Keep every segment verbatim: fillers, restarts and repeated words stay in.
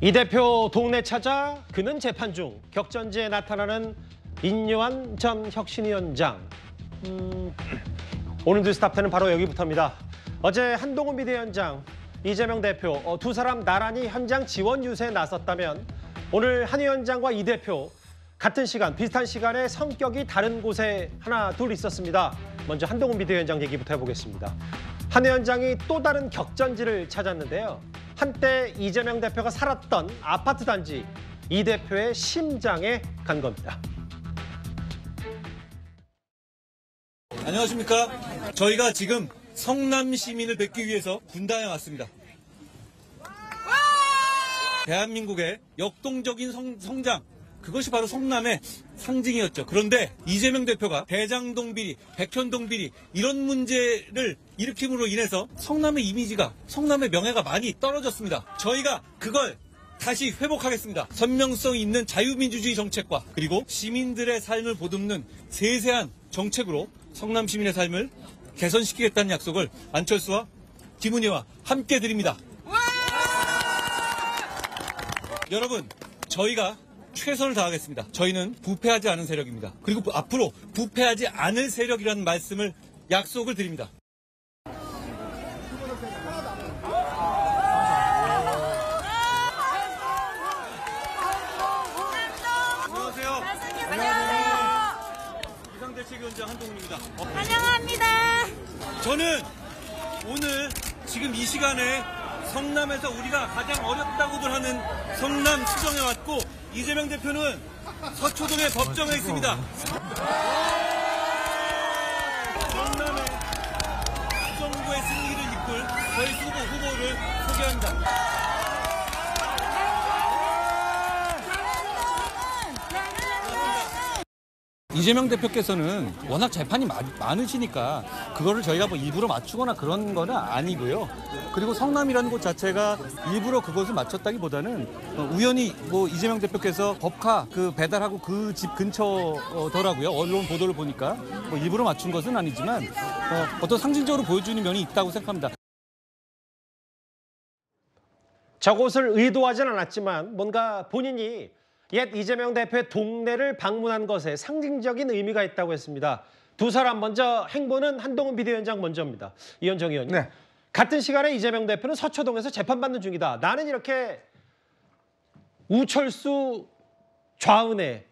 이 대표 동네 찾아 그는 재판 중 격전지에 나타나는 인요한 전 혁신위원장. 음, 오늘 뉴스 탑텐은 바로 여기부터입니다. 어제 한동훈 비대위원장, 이재명 대표 어, 두 사람 나란히 현장 지원 유세에 나섰다면 오늘 한 위원장과 이 대표 같은 시간, 비슷한 시간에 성격이 다른 곳에 하나 둘 있었습니다. 먼저 한동훈 비대위원장 얘기부터 해보겠습니다. 한 위원장이 또 다른 격전지를 찾았는데요. 한때 이재명 대표가 살았던 아파트 단지, 이 대표의 심장에 간 겁니다. 안녕하십니까? 저희가 지금 성남 시민을 뵙기 위해서 분당에 왔습니다. 대한민국의 역동적인 성, 성장, 그것이 바로 성남의 상징이었죠. 그런데 이재명 대표가 대장동 비리, 백현동 비리 이런 문제를 일으킴으로 인해서 성남의 이미지가, 성남의 명예가 많이 떨어졌습니다. 저희가 그걸 다시 회복하겠습니다. 선명성 있는 자유민주주의 정책과 그리고 시민들의 삶을 보듬는 세세한 정책으로 성남 시민의 삶을 개선시키겠다는 약속을 안철수와 김은혜와 함께 드립니다. 여러분, 저희가 최선을 다하겠습니다. 저희는 부패하지 않은 세력입니다. 그리고 앞으로 부패하지 않을 세력이라는 말씀을, 약속을 드립니다. 안녕하세요. 안녕하세요. 비상대책위원장 한동훈입니다. 환영합니다. 저는 오늘 지금 이 시간에 성남에서 우리가 가장 어렵다고들 하는 성남 시정에 왔고, 이재명 대표는 서초동의 법정에 있습니다. 성남의 정부의 승리를 이끌 저희 후보, 후보를 소개합니다. 이재명 대표께서는 워낙 재판이 많으시니까 그거를 저희가 뭐 일부러 맞추거나 그런 거는 아니고요. 그리고 성남이라는 곳 자체가 일부러 그것을 맞췄다기보다는 우연히 뭐 이재명 대표께서 법카 그 배달하고 그 집 근처더라고요. 언론 보도를 보니까 뭐 일부러 맞춘 것은 아니지만 어떤 상징적으로 보여주는 면이 있다고 생각합니다. 저곳을 의도하진 않았지만 뭔가 본인이 옛 이재명 대표의 동네를 방문한 것에 상징적인 의미가 있다고 했습니다. 두 사람 먼저, 행보는 한동훈 비대위원장 먼저입니다. 이현정 의원님. 네. 같은 시간에 이재명 대표는 서초동에서 재판받는 중이다. 나는 이렇게 우철수 좌은에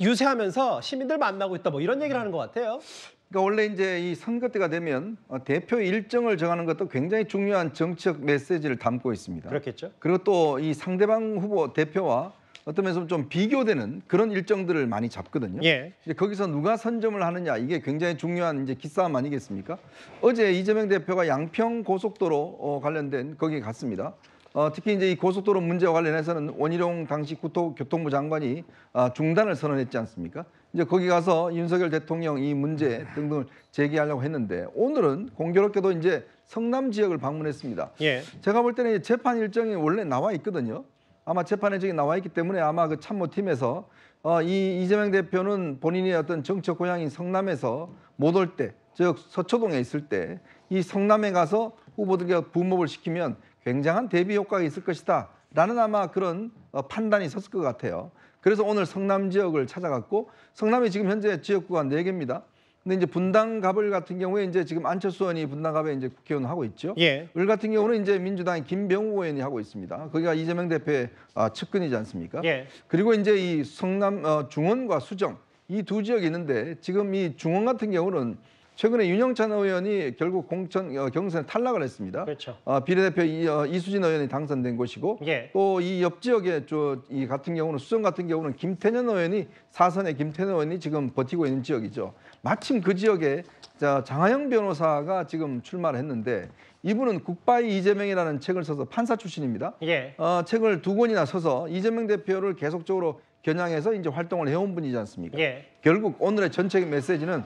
유세하면서 시민들 만나고 있다. 뭐 이런 얘기를 하는 것 같아요. 그러니까 원래 이제 이 선거 때가 되면 대표 일정을 정하는 것도 굉장히 중요한 정치적 메시지를 담고 있습니다. 그렇겠죠. 그리고 또 이 상대방 후보 대표와 어떤 면에서 좀 비교되는 그런 일정들을 많이 잡거든요. 예. 이제 거기서 누가 선점을 하느냐, 이게 굉장히 중요한 이제 기싸움 아니겠습니까? 어제 이재명 대표가 양평 고속도로 어, 관련된 거기에 갔습니다. 어, 특히 이제 이 고속도로 문제와 관련해서는 원희룡 당시 국토교통부 장관이 어, 중단을 선언했지 않습니까? 이제 거기 가서 윤석열 대통령 이 문제 등등을 제기하려고 했는데 오늘은 공교롭게도 이제 성남 지역을 방문했습니다. 예. 제가 볼 때는 재판 일정이 원래 나와 있거든요. 아마 재판에 저기 나와 있기 때문에 아마 그 참모팀에서 어, 이 이재명 대표는 본인의 어떤 정책 고향인 성남에서 못 올 때, 즉 서초동에 있을 때 이 성남에 가서 후보들과 부목을 시키면 굉장한 대비 효과가 있을 것이다 라는 아마 그런 어, 판단이 섰을 것 같아요. 그래서 오늘 성남 지역을 찾아갔고, 성남이 지금 현재 지역구가 네 개입니다. 근데 이제 분당갑을 같은 경우에 이제 지금 안철수 의원이 분당갑에 이제 국회의원 하고 있죠. 예. 을 같은 경우는 이제 민주당의 김병우 의원이 하고 있습니다. 거기가 이재명 대표의 아, 측근이지 않습니까? 예. 그리고 이제 이 성남 어, 중원과 수정 이 두 지역이 있는데, 지금 이 중원 같은 경우는 최근에 윤영찬 의원이 결국 공천 어, 경선에 탈락을 했습니다. 그렇죠. 어, 비례대표 이, 어, 이수진 의원이 당선된 곳이고, 예. 또 이 옆 지역의 저, 이 같은 경우는 수정 같은 경우는 김태년 의원이 사선의 김태년 의원이 지금 버티고 있는 지역이죠. 마침 그 지역에 자, 장하영 변호사가 지금 출마를 했는데, 이분은 굿바이 이재명이라는 책을 써서 판사 출신입니다. 예. 어, 책을 두 권이나 써서 이재명 대표를 계속적으로 겨냥해서 이제 활동을 해온 분이지 않습니까? 예. 결국 오늘의 전체 메시지는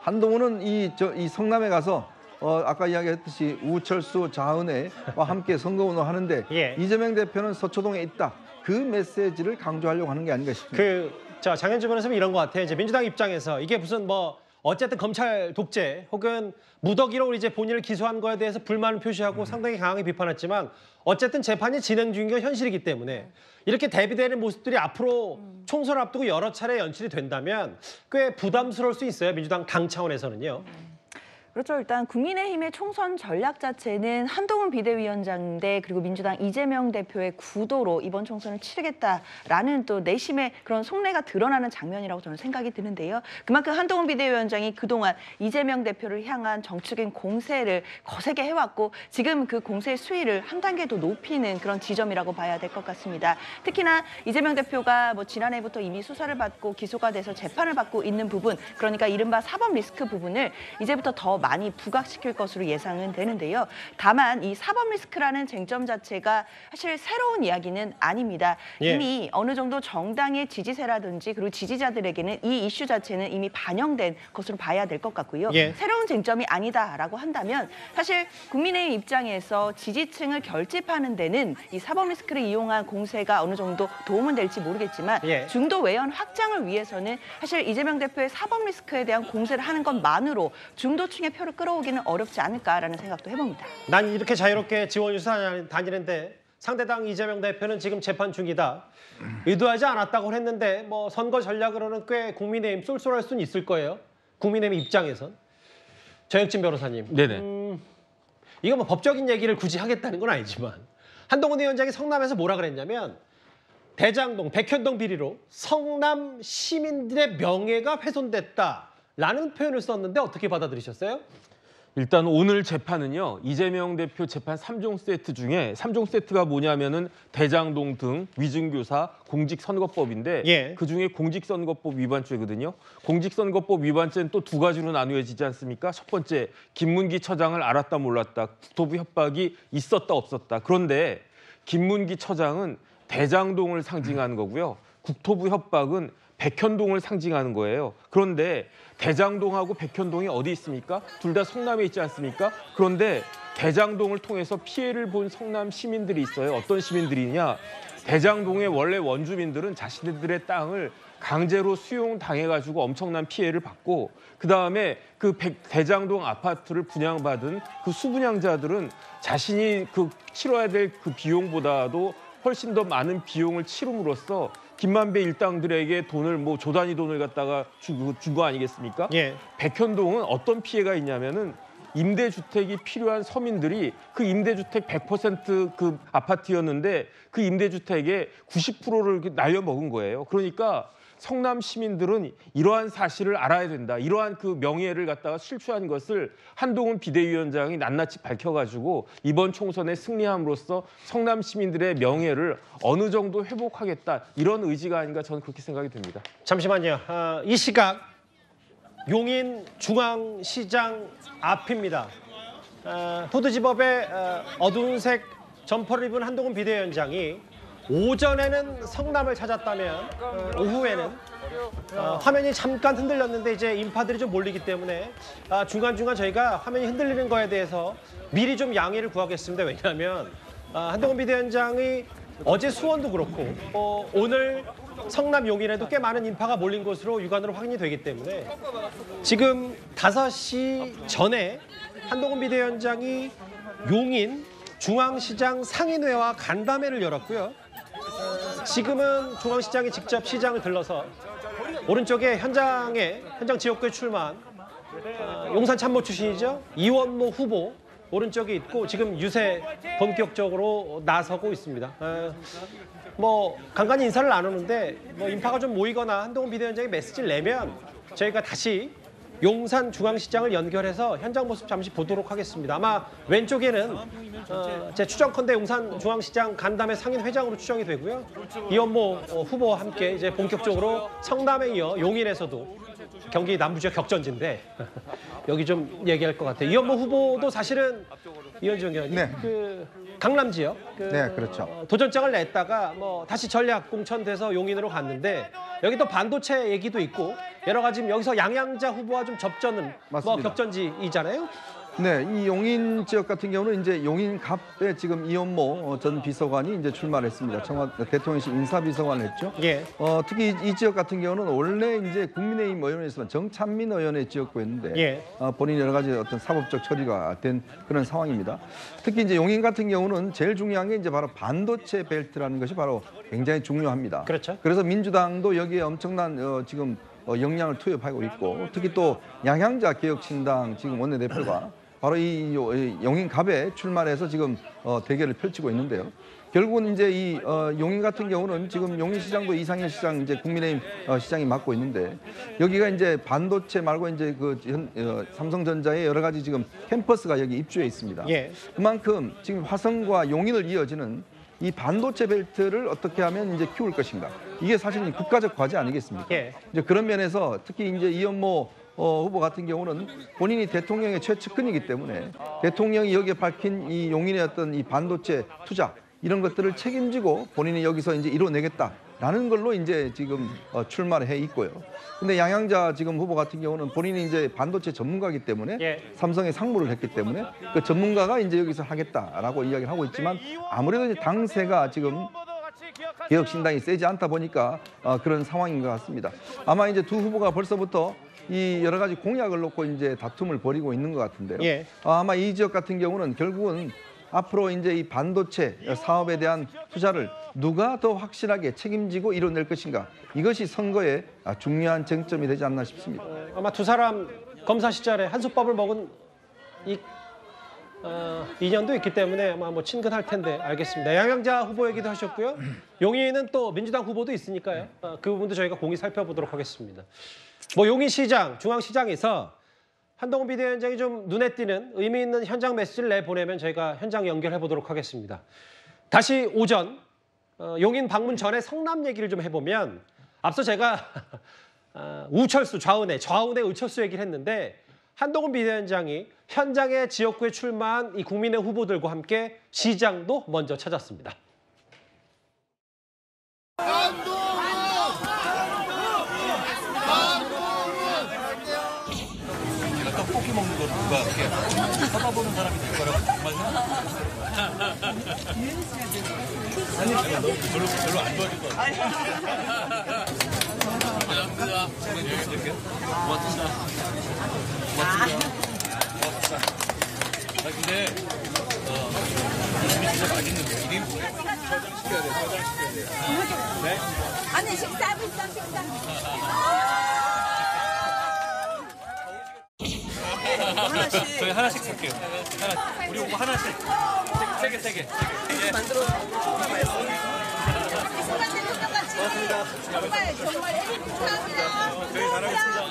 한동훈은 이, 저, 이 성남에 가서 어, 아까 이야기했듯이 우철수, 자은혜와 함께 선거운동을 하는데 예. 이재명 대표는 서초동에 있다. 그 메시지를 강조하려고 하는 게 아닌가 싶습니다. 그, 자, 장현주 변호사님 이런 것 같아요. 이제 민주당 입장에서 이게 무슨 뭐 어쨌든 검찰 독재 혹은 무더기로 이제 본인을 기소한 거에 대해서 불만을 표시하고 음. 상당히 강하게 비판했지만 어쨌든 재판이 진행 중인 게 현실이기 때문에 이렇게 대비되는 모습들이 앞으로 음. 총선을 앞두고 여러 차례 연출이 된다면 꽤 부담스러울 수 있어요. 민주당 당 차원에서는요. 음. 그렇죠. 일단 국민의힘의 총선 전략 자체는 한동훈 비대위원장 대 그리고 민주당 이재명 대표의 구도로 이번 총선을 치르겠다라는 또 내심의 그런 속내가 드러나는 장면이라고 저는 생각이 드는데요. 그만큼 한동훈 비대위원장이 그동안 이재명 대표를 향한 정치적인 공세를 거세게 해왔고 지금 그 공세의 수위를 한 단계 더 높이는 그런 지점이라고 봐야 될 것 같습니다. 특히나 이재명 대표가 뭐 지난해부터 이미 수사를 받고 기소가 돼서 재판을 받고 있는 부분, 그러니까 이른바 사법 리스크 부분을 이제부터 더 많이 부각시킬 것으로 예상은 되는데요. 다만 이 사법 리스크라는 쟁점 자체가 사실 새로운 이야기는 아닙니다. 예. 이미 어느 정도 정당의 지지세라든지 그리고 지지자들에게는 이 이슈 자체는 이미 반영된 것으로 봐야 될 것 같고요. 예. 새로운 쟁점이 아니다라고 한다면 사실 국민의힘 입장에서 지지층을 결집하는 데는 이 사법 리스크를 이용한 공세가 어느 정도 도움은 될지 모르겠지만 예. 중도 외연 확장을 위해서는 사실 이재명 대표의 사법 리스크에 대한 공세를 하는 것만으로 중도층의 표를 끌어오기는 어렵지 않을까라는 생각도 해봅니다. 난 이렇게 자유롭게 지원 유사 다니는데 상대당 이재명 대표는 지금 재판 중이다. 의도하지 않았다고 했는데 뭐 선거 전략으로는 꽤 국민의힘 쏠쏠할 수는 있을 거예요. 국민의힘 입장에선. 정혁진 변호사님. 네네. 음, 이거 뭐 법적인 얘기를 굳이 하겠다는 건 아니지만 한동훈 위원장이 성남에서 뭐라 그랬냐면 대장동, 백현동 비리로 성남 시민들의 명예가 훼손됐다. 라는 표현을 썼는데 어떻게 받아들이셨어요? 일단 오늘 재판은요. 이재명 대표 재판 삼 종 세트 중에 삼 종 세트가 뭐냐면은 대장동 등 위증교사 공직선거법인데 예. 그중에 공직선거법 위반죄거든요. 공직선거법 위반죄는 또 두 가지로 나누어지지 않습니까? 첫 번째, 김문기 처장을 알았다 몰랐다. 국토부 협박이 있었다 없었다. 그런데 김문기 처장은 대장동을 상징하는 거고요. 국토부 협박은 백현동을 상징하는 거예요. 그런데 대장동하고 백현동이 어디 있습니까? 둘 다 성남에 있지 않습니까? 그런데 대장동을 통해서 피해를 본 성남 시민들이 있어요. 어떤 시민들이냐? 대장동의 원래 원주민들은 자신들의 땅을 강제로 수용당해가지고 엄청난 피해를 받고 그다음에 그 대장동 아파트를 분양받은 그 수분양자들은 자신이 그 치러야 될 그 비용보다도 훨씬 더 많은 비용을 치름으로써 김만배 일당들에게 돈을 뭐 조단위 돈을 갖다가 준 거 아니겠습니까? 예. 백현동은 어떤 피해가 있냐면은 임대주택이 필요한 서민들이 그 임대주택 백 퍼센트 그 아파트였는데 그 임대주택의 구십 퍼센트를 날려먹은 거예요. 그러니까 성남 시민들은 이러한 사실을 알아야 된다. 이러한 그 명예를 갖다가 실추한 것을 한동훈 비대위원장이 낱낱이 밝혀가지고 이번 총선에 승리함으로써 성남 시민들의 명예를 어느 정도 회복하겠다. 이런 의지가 아닌가 저는 그렇게 생각이 듭니다. 잠시만요. 어, 이 시각 용인 중앙시장 앞입니다. 어, 후드집업의 어, 어두운색 점퍼를 입은 한동훈 비대위원장이 오전에는 성남을 찾았다면 어, 오후에는 어, 화면이 잠깐 흔들렸는데 이제 인파들이 좀 몰리기 때문에 아, 중간중간 저희가 화면이 흔들리는 거에 대해서 미리 좀 양해를 구하겠습니다. 왜냐하면 아, 한동훈 비대위원장이 어제 수원도 그렇고 어, 오늘 성남 용인에도 꽤 많은 인파가 몰린 것으로 육안으로 확인이 되기 때문에 지금 다섯 시 전에 한동훈 비대위원장이 용인 중앙시장 상인회와 간담회를 열었고요. 지금은 중앙시장이 직접 시장을 들러서 오른쪽에 현장에 현장 지역구에 출마한 어, 용산참모 출신이죠. 이원모 후보 오른쪽에 있고 지금 유세 본격적으로 나서고 있습니다. 어, 뭐 간간히 인사를 나누는데 뭐 인파가 좀 모이거나 한동훈 비대위원장이 메시지를 내면 저희가 다시 용산중앙시장을 연결해서 현장 모습 잠시 보도록 하겠습니다. 아마 왼쪽에는 어, 제 추정컨대 용산중앙시장 간담회 상인회장으로 추정이 되고요. 이원모 어, 후보와 함께 이제 본격적으로 성남에 이어 용인에서도 경기 남부지역 격전지인데 여기 좀 얘기할 것 같아요. 이원모 후보도 사실은 이현정 의원님 네. 그 강남 지역 그 네, 그렇죠. 어, 도전장을 냈다가 뭐 다시 전략 공천돼서 용인으로 갔는데 여기 또 반도체 얘기도 있고 여러 가지 여기서 양향자 후보와 좀 접전은 맞습니다. 뭐 격전지이잖아요. 네, 이 용인 지역 같은 경우는 이제 용인갑에 지금 이원모 전 비서관이 이제 출마를 했습니다. 청와 대통령실 인사비서관을 했죠. 예. 어, 특히 이 지역 같은 경우는 원래 이제 국민의힘 의원이었지만 정찬민 의원의 지역구였는데 예. 어, 본인 여러 가지 어떤 사법적 처리가 된 그런 상황입니다. 특히 이제 용인 같은 경우는 제일 중요한 게 이제 바로 반도체 벨트라는 것이 바로 굉장히 중요합니다. 그렇죠. 그래서 민주당도 여기에 엄청난 어, 지금 어, 역량을 투입하고 있고 특히 또 양향자 개혁신당 지금 원내대표가 바로 이 용인갑에 출마해서 지금 어, 대결을 펼치고 있는데요. 결국은 이제 이 어, 용인 같은 경우는 지금 용인시장도 이상의 시장 이제 국민의힘 어, 시장이 맡고 있는데 여기가 이제 반도체 말고 이제 그 현, 어, 삼성전자의 여러 가지 지금 캠퍼스가 여기 입주해 있습니다. 예. 그만큼 지금 화성과 용인을 이어지는 이 반도체 벨트를 어떻게 하면 이제 키울 것인가 이게 사실은 국가적 과제 아니겠습니까? 예. 이제 그런 면에서 특히 이제 이현모 어, 후보 같은 경우는 본인이 대통령의 최측근이기 때문에 대통령이 여기에 밝힌 이 용인의 어떤 이 반도체 투자 이런 것들을 책임지고 본인이 여기서 이제 이뤄내겠다라는 걸로 이제 지금 어, 출마를 해 있고요. 근데 양향자 지금 후보 같은 경우는 본인이 이제 반도체 전문가이기 때문에 예. 삼성에 상무를 했기 때문에 그 전문가가 이제 여기서 하겠다라고 이야기를 하고 있지만 아무래도 이제 당세가 지금 개혁신당이 세지 않다 보니까 어, 그런 상황인 것 같습니다. 아마 이제 두 후보가 벌써부터 이 여러 가지 공약을 놓고 이제 다툼을 벌이고 있는 것 같은데요. 예. 아마 이 지역 같은 경우는 결국은 앞으로 이제 이 반도체 사업에 대한 투자를 누가 더 확실하게 책임지고 이뤄낼 것인가 이것이 선거의 중요한 쟁점이 되지 않나 싶습니다. 아마 두 사람 검사 시절에 한솥밥을 먹은 이 어, 인연도 있기 때문에 아마 뭐 친근할 텐데 알겠습니다. 양향자 후보 얘기도 하셨고요. 용인은 또 민주당 후보도 있으니까요. 어, 그 부분도 저희가 공히 살펴보도록 하겠습니다. 뭐 용인시장, 중앙시장에서 한동훈 비대위원장이 좀 눈에 띄는 의미 있는 현장 메시지를 내보내면 저희가 현장 연결해 보도록 하겠습니다. 다시 오전 어, 용인 방문 전에 성남 얘기를 좀 해보면 앞서 제가 어, 우철수 좌우내, 좌우내 우철수 얘기를 했는데 한동훈 비대위원장이 현장의 지역구에 출마한 이 국민의힘 후보들과 함께 시장도 먼저 찾았습니다. 쳐다보는 사람이 될 거라고 정말 생각합니다. 별로, 별로 안 좋아질 것 같아요. 감사합니다. 고맙습니다. 고맙습니다. 아, 근데 어, 음식이 진짜 맛있는데 일 인분 저장시켜야 돼요. 저장시켜야 돼요. 네? 아니, 식사하고 있어, 식사. 하나씩. 저희 하나씩 살게요. 하나, 우리 오빠 하나씩. 세 개, 세 개. 만들어 정말 맛있어요. 순간대로 똑같이. 정말, 정말. 감사합니다. 저희 잘하겠습니다.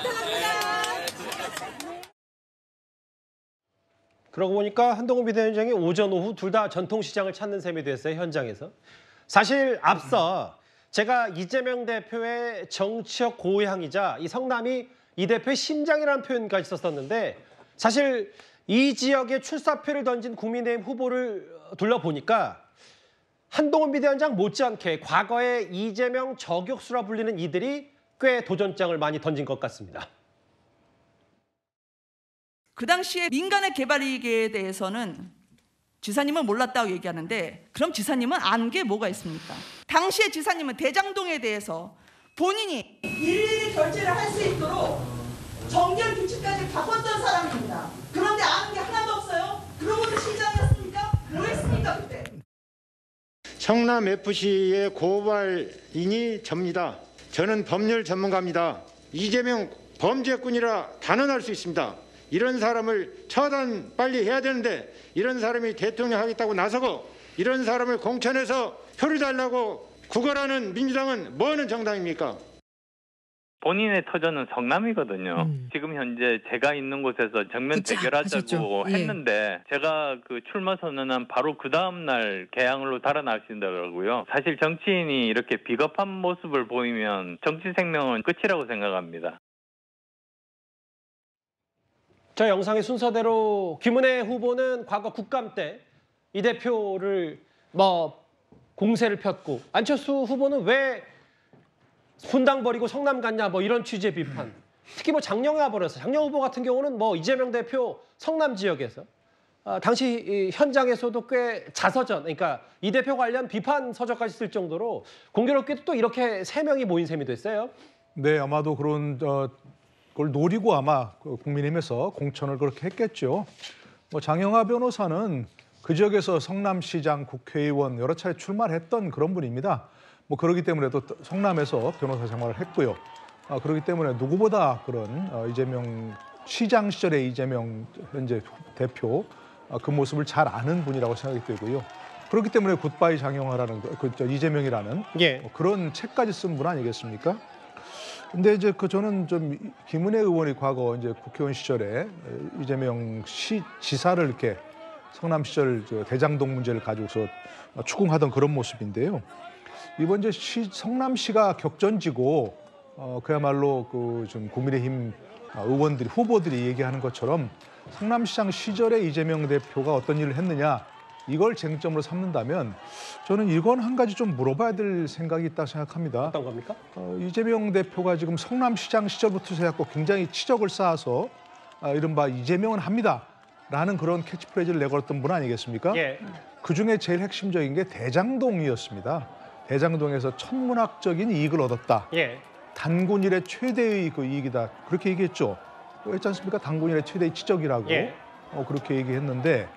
그러고 보니까 한동훈 비대위원장이 오전, 오후 둘 다 전통시장을 찾는 셈이 됐어요, 현장에서. 사실 앞서 제가 이재명 대표의 정치적 고향이자 이 성남이 이 대표의 심장이라는 표현까지 썼었는데 사실 이 지역에 출사표를 던진 국민의힘 후보를 둘러보니까 한동훈 비대위원장 못지않게 과거에 이재명 저격수라 불리는 이들이 꽤 도전장을 많이 던진 것 같습니다. 그 당시에 민간의 개발 이익에 대해서는 지사님은 몰랐다고 얘기하는데 그럼 지사님은 안 게 뭐가 있습니까? 당시에 지사님은 대장동에 대해서 본인이 일일이 결제를 할 수 있도록 정결 규칙까지 바꿨던 사람입니다. 그런데 아는 게 하나도 없어요? 그러고도 시장이었습니까? 뭐 했습니까 그때? 성남 에프씨의 고발인이 접니다. 저는 법률 전문가입니다. 이재명 범죄꾼이라 단언할 수 있습니다. 이런 사람을 처단 빨리 해야 되는데 이런 사람이 대통령 하겠다고 나서고 이런 사람을 공천해서 표를 달라고 구걸하는 민주당은 뭐하는 정당입니까? 본인의 터전은 성남이거든요. 음. 지금 현재 제가 있는 곳에서 정면 그쵸, 대결하자고 하셨죠. 했는데 예. 제가 그 출마 선언한 바로 그 다음 날 개항으로 달아나신다더라고요. 사실 정치인이 이렇게 비겁한 모습을 보이면 정치 생명은 끝이라고 생각합니다. 저 영상의 순서대로 김은혜 후보는 과거 국감 때 이 대표를 뭐 공세를 폈고 안철수 후보는 왜 혼당 버리고 성남 갔냐 뭐 이런 취지의 비판. 특히 뭐 장영아 버렸어. 장영 후보 같은 경우는 뭐 이재명 대표 성남 지역에서 어, 당시 이 현장에서도 꽤 자서전, 그러니까 이 대표 관련 비판 서적까지 쓸 정도로 공교롭게도 또 이렇게 세 명이 모인 셈이 됐어요. 네, 아마도 그런 어, 그걸 노리고 아마 국민의힘에서 공천을 그렇게 했겠죠. 뭐 장영아 변호사는 그 지역에서 성남시장, 국회의원 여러 차례 출마했던 그런 분입니다. 뭐 그러기 때문에 또 성남에서 변호사 생활을 했고요. 아, 그렇기 때문에 누구보다 그런 어, 이재명 시장 시절의 이재명 현재 대표 아, 그 모습을 잘 아는 분이라고 생각이 되고요. 그렇기 때문에 굿바이 장영하라는 그 이재명이라는 예. 뭐 그런 책까지 쓴 분 아니겠습니까? 근데 이제 그 저는 좀 김은혜 의원이 과거 이제 국회의원 시절에 이재명 시 지사를 이렇게 성남 시절 저 대장동 문제를 가지고서 추궁하던 그런 모습인데요. 이번 이제 시, 성남시가 격전지고 어, 그야말로 그 좀 국민의힘 의원들이 후보들이 얘기하는 것처럼 성남시장 시절에 이재명 대표가 어떤 일을 했느냐 이걸 쟁점으로 삼는다면 저는 이건 한 가지 좀 물어봐야 될 생각이 있다고 생각합니다. 어떤 겁니까? 어, 이재명 대표가 지금 성남시장 시절부터 해갖고 굉장히 치적을 쌓아서 아, 이른바 이재명은 합니다. 라는 그런 캐치프레이즈를 내걸었던 분 아니겠습니까? 예. 그중에 제일 핵심적인 게 대장동이었습니다. 대장동에서 천문학적인 이익을 얻었다. 예. 단군 이래 최대의 그 이익이다. 그렇게 얘기했죠. 했지 않습니까? 단군 이래 최대의 치적이라고. 예. 어, 그렇게 얘기했는데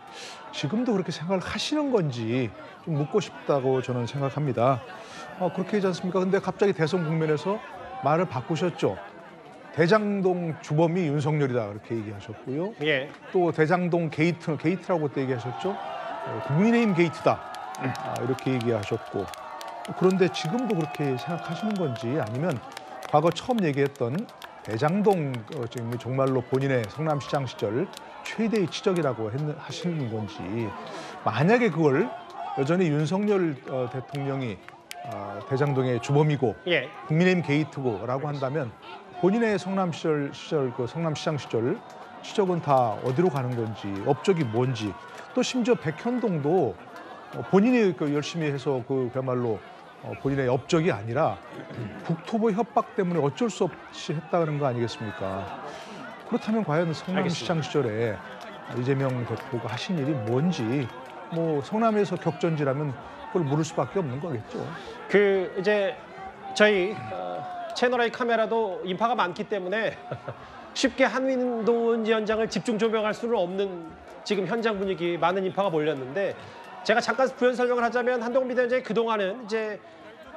지금도 그렇게 생각을 하시는 건지 좀 묻고 싶다고 저는 생각합니다. 어, 그렇게 하지 않습니까? 근데 갑자기 대선 국면에서 말을 바꾸셨죠. 대장동 주범이 윤석열이다. 그렇게 얘기하셨고요. 예. 또 대장동 게이트, 게이트라고 또 얘기하셨죠. 어, 국민의힘 게이트다. 음. 아, 이렇게 얘기하셨고. 그런데 지금도 그렇게 생각하시는 건지 아니면 과거 처음 얘기했던 대장동 어, 정말로 본인의 성남시장 시절 최대의 치적이라고 했는, 하시는 건지 만약에 그걸 여전히 윤석열 어, 대통령이 어, 대장동의 주범이고 예. 국민의힘 게이트고라고 한다면 본인의 성남 시절, 시절 그 성남시장 시절 치적은 다 어디로 가는 건지 업적이 뭔지 또 심지어 백현동도 어, 본인이 그 열심히 해서 그 그야말로 어, 본인의 업적이 아니라 국토부 협박 때문에 어쩔 수 없이 했다는 거 아니겠습니까? 그렇다면 과연 성남시장 시절에 이재명 대표가 하신 일이 뭔지 뭐 성남에서 격전지라면 그걸 물을 수밖에 없는 거겠죠. 그 이제 저희 어, 채널A 카메라도 인파가 많기 때문에 쉽게 한동훈 위원장을 집중 조명할 수는 없는 지금 현장 분위기 많은 인파가 몰렸는데 제가 잠깐 부연 설명을 하자면 한동훈 비대위원장이 그동안은 이제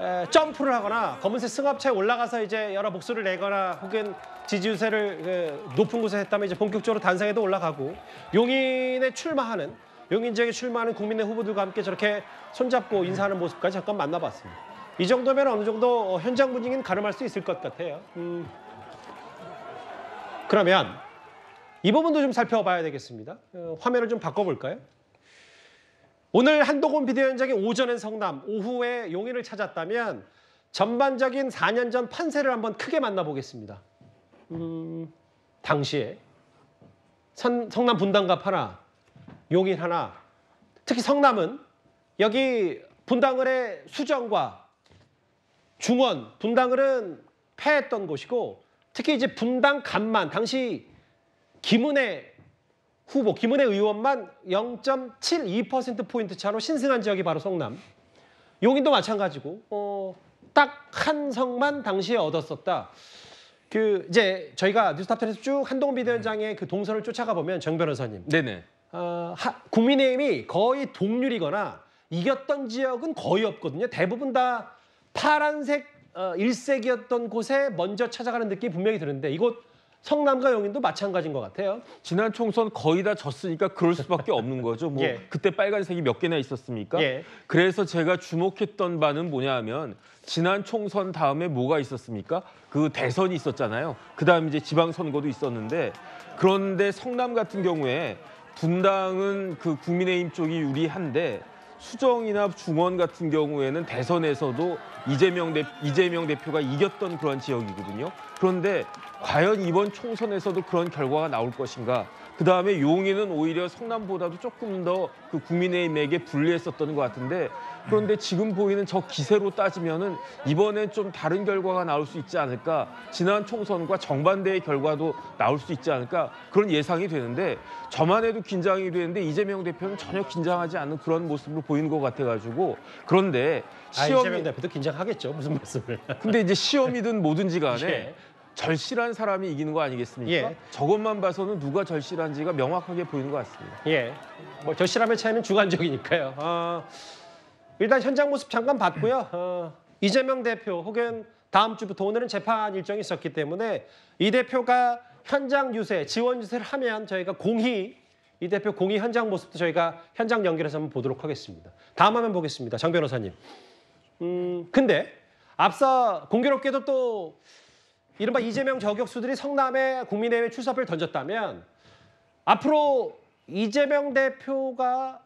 에, 점프를 하거나 검은색 승합차에 올라가서 이제 여러 목소리를 내거나 혹은 지지유세를 그, 높은 곳에 했다면 이제 본격적으로 단상에도 올라가고 용인에 출마하는 용인 지역에 출마하는 국민의 후보들과 함께 저렇게 손잡고 인사하는 모습까지 잠깐 만나봤습니다. 이 정도면 어느 정도 현장 분위기는 가늠할 수 있을 것 같아요. 음. 그러면 이 부분도 좀 살펴봐야 되겠습니다. 어, 화면을 좀 바꿔볼까요? 오늘 한동훈 비대위원장이 오전엔 성남, 오후에 용인을 찾았다면 전반적인 사 년 전 판세를 한번 크게 만나보겠습니다. 음, 당시에 선, 성남 분당갑 하나, 용인 하나, 특히 성남은 여기 분당을의 수정과 중원, 분당을은 패했던 곳이고 특히 이제 분당갑만 당시 김은혜 후보, 김은혜 의원만 영 점 칠이 퍼센트 포인트 차로 신승한 지역이 바로 성남. 용인도 마찬가지고 어, 딱 한 성만 당시에 얻었었다. 그 이제 저희가 뉴스탑텐에서 쭉 한동훈 비대위원장의 그 동선을 쫓아가 보면 정 변호사님. 네네. 어, 하, 국민의힘이 거의 동률이거나 이겼던 지역은 거의 없거든요. 대부분 다 파란색 어, 일색이었던 곳에 먼저 찾아가는 느낌이 분명히 드는데 이곳 성남과 용인도 마찬가지인 것 같아요. 지난 총선 거의 다 졌으니까 그럴 수밖에 없는 거죠. 뭐 예. 그때 빨간색이 몇 개나 있었습니까? 예. 그래서 제가 주목했던 바는 뭐냐 하면 지난 총선 다음에 뭐가 있었습니까? 그 대선이 있었잖아요. 그다음 이제 지방선거도 있었는데 그런데 성남 같은 경우에 분당은 그 국민의힘 쪽이 유리한데 수정이나 중원 같은 경우에는 대선에서도 이재명, 대, 이재명 대표가 이겼던 그런 지역이거든요. 그런데 과연 이번 총선에서도 그런 결과가 나올 것인가. 그다음에 용인은 오히려 성남보다도 조금 더 그 국민의힘에게 불리했었던 것 같은데, 그런데 지금 보이는 저 기세로 따지면은 이번엔 좀 다른 결과가 나올 수 있지 않을까, 지난 총선과 정반대의 결과도 나올 수 있지 않을까, 그런 예상이 되는데, 저만 해도 긴장이 되는데 이재명 대표는 전혀 긴장하지 않는 그런 모습을 보이는 것 같아가지고. 그런데 시험이... 아, 이재명 대표도 긴장하겠죠, 무슨 말씀을. 근데 이제 시험이든 뭐든지 간에 예. 절실한 사람이 이기는 거 아니겠습니까? 예. 저것만 봐서는 누가 절실한지가 명확하게 보이는 것 같습니다. 예, 뭐 절실함의 차이는 주관적이니까요. 어, 일단 현장 모습 잠깐 봤고요. 어, 이재명 대표 혹은 다음 주부터, 오늘은 재판 일정이 있었기 때문에 이 대표가 현장 유세, 지원 유세를 하면 저희가 공히, 이 대표 공히 현장 모습도 저희가 현장 연결해서 한번 보도록 하겠습니다. 다음 화면 보겠습니다. 장 변호사님. 음, 근데 앞서 공교롭게도 또 이른바 이재명 저격수들이 성남에 국민의힘에 출사표를 던졌다면, 앞으로 이재명 대표가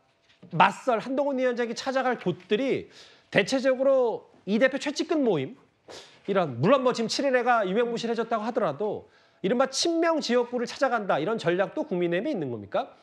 맞설, 한동훈 위원장이 찾아갈 곳들이 대체적으로 이 대표 최측근 모임, 이런, 물론 뭐 지금 칠일에가 유명무실해졌다고 하더라도 이른바 친명 지역구를 찾아간다, 이런 전략도 국민의힘에 있는 겁니까?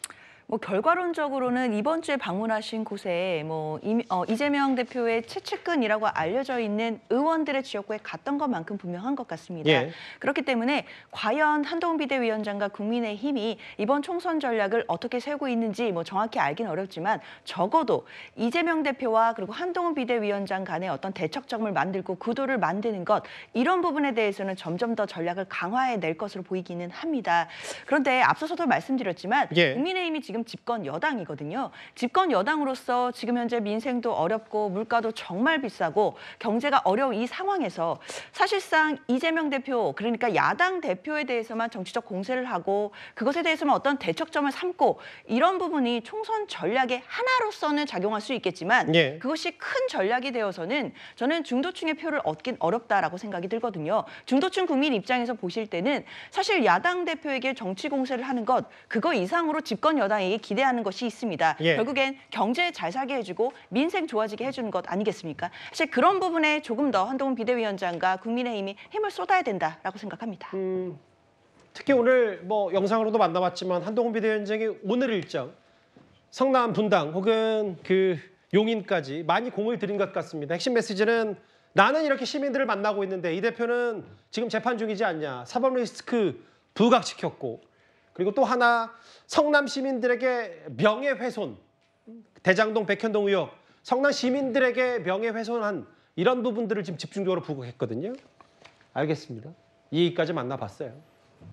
뭐 결과론적으로는 이번 주에 방문하신 곳에 뭐 이, 어, 이재명 대표의 최측근이라고 알려져 있는 의원들의 지역구에 갔던 것만큼 분명한 것 같습니다. 예. 그렇기 때문에 과연 한동훈 비대위원장과 국민의힘이 이번 총선 전략을 어떻게 세우고 있는지 뭐 정확히 알긴 어렵지만, 적어도 이재명 대표와 그리고 한동훈 비대위원장 간의 어떤 대척점을 만들고 구도를 만드는 것, 이런 부분에 대해서는 점점 더 전략을 강화해낼 것으로 보이기는 합니다. 그런데 앞서서도 말씀드렸지만 예. 국민의힘이 지금 집권 여당이거든요. 집권 여당으로서 지금 현재 민생도 어렵고 물가도 정말 비싸고 경제가 어려운 이 상황에서 사실상 이재명 대표, 그러니까 야당 대표에 대해서만 정치적 공세를 하고 그것에 대해서만 어떤 대척점을 삼고, 이런 부분이 총선 전략의 하나로서는 작용할 수 있겠지만 예. 그것이 큰 전략이 되어서는 저는 중도층의 표를 얻긴 어렵다라고 생각이 들거든요. 중도층 국민 입장에서 보실 때는 사실 야당 대표에게 정치 공세를 하는 것, 그거 이상으로 집권 여당이 기대하는 것이 있습니다. 예. 결국엔 경제 잘 살게 해주고 민생 좋아지게 해주는 것 아니겠습니까? 사실 그런 부분에 조금 더 한동훈 비대위원장과 국민의힘이 힘을 쏟아야 된다라고 생각합니다. 음, 특히 오늘 뭐 영상으로도 만나봤지만 한동훈 비대위원장이 오늘 일정, 성남 분당 혹은 그 용인까지 많이 공을 들인 것 같습니다. 핵심 메시지는 나는 이렇게 시민들을 만나고 있는데 이 대표는 지금 재판 중이지 않냐, 사법 리스크 부각시켰고, 그리고 또 하나 성남 시민들에게 명예훼손, 대장동 백현동 의혹, 성남 시민들에게 명예훼손한 이런 부분들을 지금 집중적으로 부각했거든요. 알겠습니다. 이 얘기까지 만나봤어요.